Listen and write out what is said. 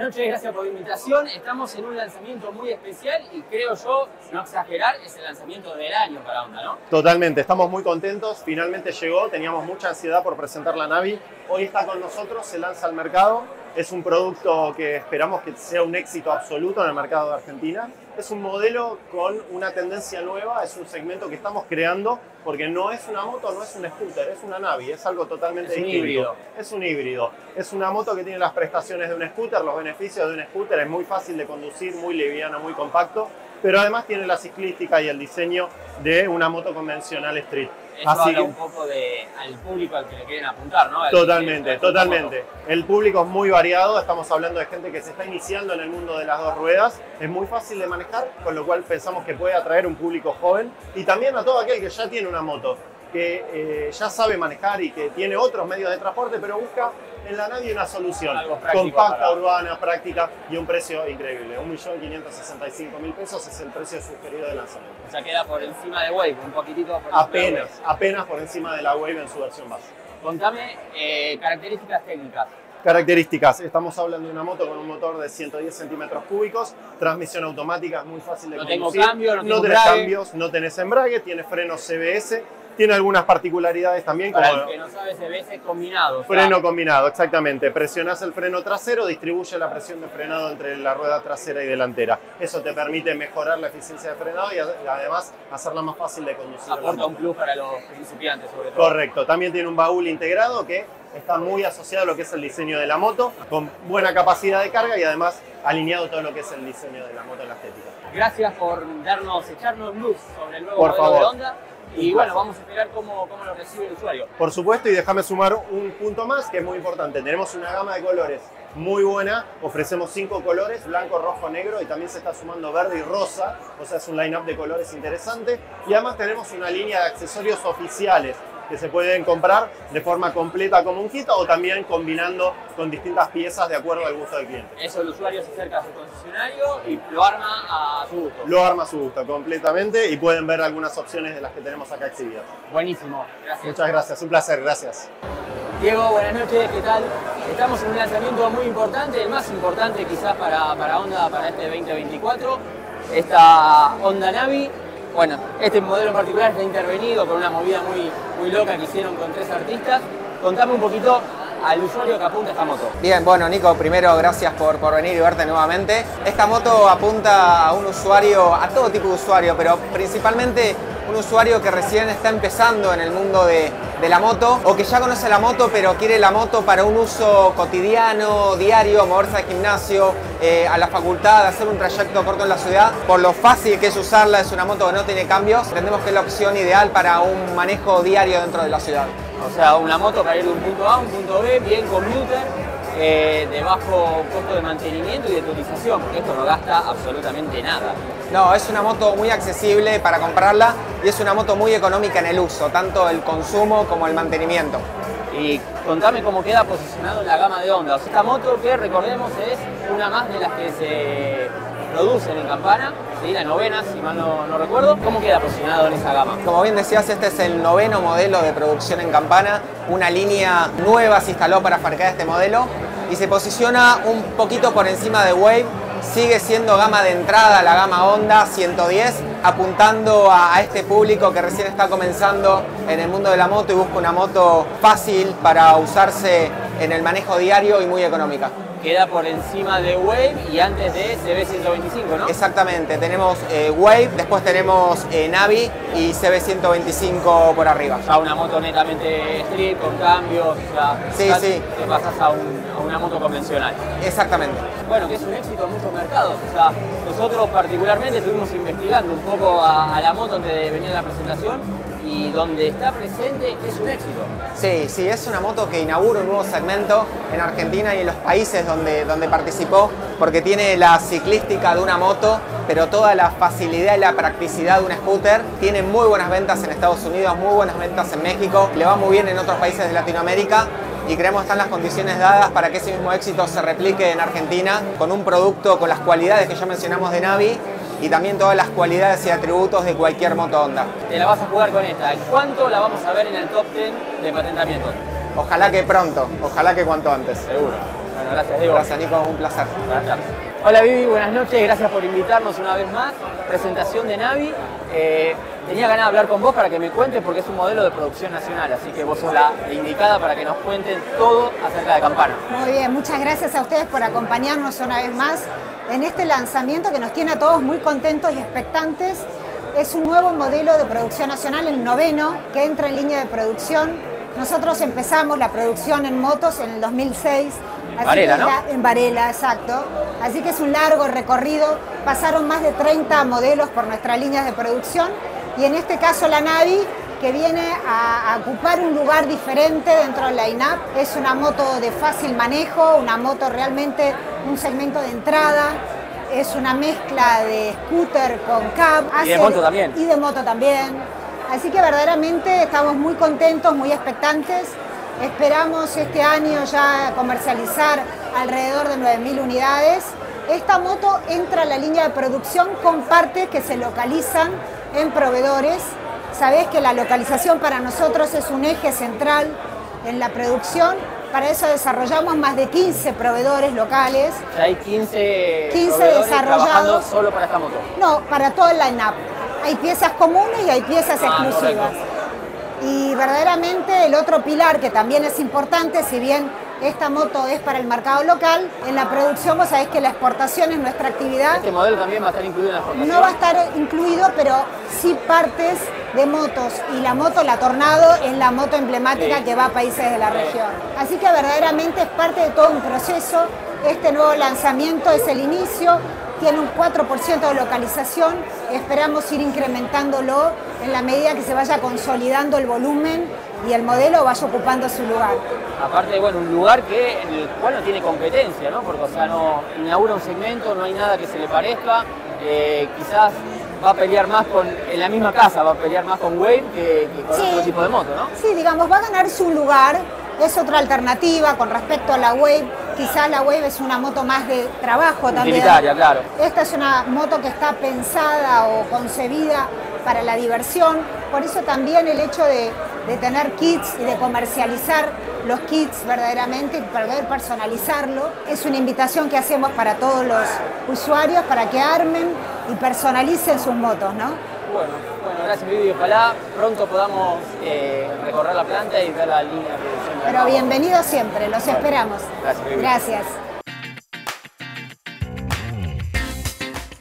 noches, gracias por la invitación. Estamos en un lanzamiento muy especial y creo yo, no exagerar, es el lanzamiento del año para Honda, ¿no? Totalmente, estamos muy contentos. Finalmente llegó, teníamos mucha ansiedad por presentar la Navi. Hoy está con nosotros, se lanza al mercado. Es un producto que esperamos que sea un éxito absoluto en el mercado de Argentina. Es un modelo con una tendencia nueva, es un segmento que estamos creando porque no es una moto, no es un scooter, es una Navi, es algo totalmente distinto. Es un híbrido. Es una moto que tiene las prestaciones de un scooter, los beneficios de un scooter, es muy fácil de conducir, muy liviano, muy compacto, pero además tiene la ciclística y el diseño de una moto convencional street. Eso así habla un poco de, al público al que le quieren apuntar, ¿no? Totalmente. El público es muy variado, estamos hablando de gente que se está iniciando en el mundo de las dos ruedas, es muy fácil de manejar, con lo cual pensamos que puede atraer un público joven y también a todo aquel que ya tiene una moto, que ya sabe manejar y que tiene otros medios de transporte, pero busca en la Navi una solución compacta, urbana, práctica y un precio increíble. 1.565.000 pesos es el precio sugerido de lanzamiento. O sea, queda por encima de Wave, un poquitito por encima. Apenas por encima de la Wave en su versión base. Contame características técnicas. Características, estamos hablando de una moto con un motor de 110 centímetros cúbicos, transmisión automática, es muy fácil de conducir. No tenés cambios, no tenés embrague, tiene frenos CBS. Tiene algunas particularidades también. Para como el que no sabe, CBS es combinado. Freno combinado, exactamente. Presionás el freno trasero, distribuye la presión de frenado entre la rueda trasera y delantera. Eso te permite mejorar la eficiencia de frenado y además hacerla más fácil de conducir. Aporta un plus para los principiantes, sobre todo. Correcto. También tiene un baúl integrado que está muy asociado a lo que es el diseño de la moto, con buena capacidad de carga y además alineado todo lo que es el diseño de la moto en la estética. Gracias por echarnos luz sobre el nuevo modelo de Honda. Y bueno, vamos a esperar cómo lo recibe el usuario. Por supuesto, y déjame sumar un punto más que es muy importante. Tenemos una gama de colores muy buena. Ofrecemos 5 colores, blanco, rojo, negro y también se está sumando verde y rosa. O sea, es un line-up de colores interesante. Y además tenemos una línea de accesorios oficiales que se pueden comprar de forma completa como un kit o también combinando con distintas piezas de acuerdo al gusto del cliente. Eso, el usuario se acerca a su concesionario y lo arma a su gusto. Lo arma a su gusto completamente y pueden ver algunas opciones de las que tenemos acá exhibidas. Buenísimo, gracias. Muchas gracias, un placer, gracias. Diego, buenas noches, ¿qué tal? Estamos en un lanzamiento muy importante, el más importante quizás para Honda para este 2024, esta Honda Navi. Bueno, este modelo en particular está intervenido con una movida muy loca que hicieron con 3 artistas. Contame un poquito al usuario que apunta esta moto. Bien, bueno Nico, primero gracias por venir y verte nuevamente. Esta moto apunta a un usuario, a todo tipo de usuario, pero principalmente un usuario que recién está empezando en el mundo de la moto o que ya conoce la moto pero quiere la moto para un uso cotidiano, diario, moverse al gimnasio, a la facultad, hacer un trayecto corto en la ciudad. Por lo fácil que es usarla, es una moto que no tiene cambios, entendemos que es la opción ideal para un manejo diario dentro de la ciudad. O sea, una moto para ir de un punto A a un punto B, bien commuter. De bajo costo de mantenimiento y de utilización, porque esto no gasta absolutamente nada. No, es una moto muy accesible para comprarla y es una moto muy económica en el uso, tanto el consumo como el mantenimiento. Y contame cómo queda posicionado en la gama de Honda. Esta moto que recordemos es una más de las que se producen en Campana, ¿sí? La novena, si mal no recuerdo. ¿Cómo queda posicionado en esa gama? Como bien decías, este es el 9º modelo de producción en Campana. Una línea nueva se instaló para fabricar este modelo. Y se posiciona un poquito por encima de Wave, sigue siendo gama de entrada la gama Honda 110, apuntando a este público que recién está comenzando en el mundo de la moto y busca una moto fácil para usarse en el manejo diario y muy económica. Queda por encima de Wave y antes de CB125, ¿no? Exactamente, tenemos Wave, después tenemos Navi y CB125 por arriba. O sea, una moto netamente street, con cambios, o sea, sí. Te pasas a una moto convencional. Exactamente. Bueno, que es un éxito en muchos mercados. O sea, nosotros particularmente estuvimos investigando un poco a la moto antes de venir a la presentación y donde está presente es un éxito. Sí, es una moto que inaugura un nuevo segmento en Argentina y en los países donde participó, porque tiene la ciclística de una moto, pero toda la facilidad y la practicidad de un scooter. Tiene muy buenas ventas en Estados Unidos, muy buenas ventas en México, le va muy bien en otros países de Latinoamérica y creemos que están las condiciones dadas para que ese mismo éxito se replique en Argentina con un producto con las cualidades que ya mencionamos de Navi, y también todas las cualidades y atributos de cualquier moto Honda. Te la vas a jugar con esta. ¿Cuánto la vamos a ver en el top 10 de patentamiento? Ojalá que pronto, ojalá que cuanto antes. Seguro. Bueno, gracias, Diego. Gracias, Nico, un placer. Gracias. Hola, Vivi, buenas noches, gracias por invitarnos una vez más. Presentación de Navi. Tenía ganas de hablar con vos para que me cuentes porque es un modelo de producción nacional, así que vos sos la indicada para que nos cuenten todo acerca de Campana. Muy bien, muchas gracias a ustedes por acompañarnos una vez más en este lanzamiento que nos tiene a todos muy contentos y expectantes. Es un nuevo modelo de producción nacional, el noveno, que entra en línea de producción. Nosotros empezamos la producción en motos en el 2006. Varela, ¿no? En Varela, exacto. Así que es un largo recorrido. Pasaron más de 30 modelos por nuestras líneas de producción. Y en este caso la Navi, que viene a ocupar un lugar diferente dentro del line-up. Es una moto de fácil manejo, una moto realmente un segmento de entrada. Es una mezcla de scooter con cab. Y de moto también. Y de moto también. Así que verdaderamente estamos muy contentos, muy expectantes. Esperamos este año ya comercializar alrededor de 9.000 unidades. Esta moto entra a la línea de producción con partes que se localizan en proveedores. Sabés que la localización para nosotros es un eje central en la producción. Para eso desarrollamos más de 15 proveedores locales. ¿Hay 15 proveedores trabajando solo para esta moto? No, para todo el line-up. Hay piezas comunes y hay piezas exclusivas. Correcto. Y verdaderamente el otro pilar que también es importante, si bien esta moto es para el mercado local, en la producción vos sabés que la exportación es nuestra actividad. ¿Este modelo también va a estar incluido en la exportación? No va a estar incluido, pero sí partes de motos, y la moto, la Tornado, es la moto emblemática que va a países de la región. Así que verdaderamente es parte de todo un proceso. Este nuevo lanzamiento es el inicio, tiene un 4% de localización, esperamos ir incrementándolo en la medida que se vaya consolidando el volumen y el modelo vaya ocupando su lugar. Aparte, bueno, un lugar que, en el cual no tiene competencia, ¿no? Porque, o sea, no inaugura un segmento, no hay nada que se le parezca, quizás va a pelear más con, en la misma casa, va a pelear más con Wave que con otro tipo de moto, ¿no? Sí, digamos, va a ganar su lugar, es otra alternativa con respecto a la Wave. Quizás la Wave es una moto más de trabajo también. Utilitaria, claro. Esta es una moto que está pensada o concebida para la diversión, por eso también el hecho de tener kits y de comercializar los kits verdaderamente y poder personalizarlo. Es una invitación que hacemos para todos los usuarios para que armen y personalicen sus motos, ¿no? Bueno, gracias, Vivi. Ojalá pronto podamos recorrer la planta y ver la línea de producción. Pero bienvenidos siempre, los esperamos. Gracias, Vivi. Gracias.